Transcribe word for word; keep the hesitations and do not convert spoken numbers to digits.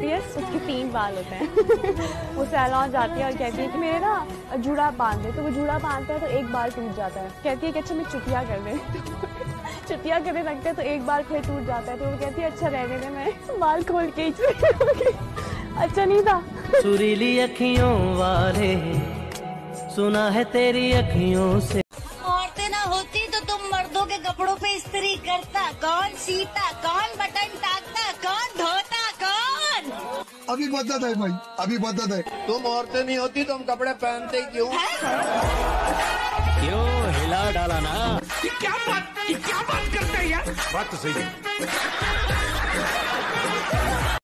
होती है, उसके तीन बाल होते हैं। वो सैलॉन जाती है और कहती है कि मेरे ना जूड़ा बांध दे, तो वो जूड़ा बांधता है तो एक बाल टूट जाता है। कहती है कि अच्छा मैं चुटिया कर दे, चुटिया करने लगता है तो एक बाल फिर टूट जाता है। तो वो कहती है अच्छा रहने दे, मैं बाल खोल के अच्छा नहीं था। सुरीली अखियों वाले, सुना है तेरी अखियों से। औरतें ना होती तो तुम मर्दों के कपड़ों पे इस्त्री करता, कौन सीता, कौन बटन टाकता, कौन धोता, कौन? अभी बदत है भाई, अभी बदत है। तुम औरतें नहीं होती तो हम कपड़े पहनते क्यों? क्यों हिला डाला ना? ये क्या बात, ये क्या बात करते हैं यार? बात तो सही है।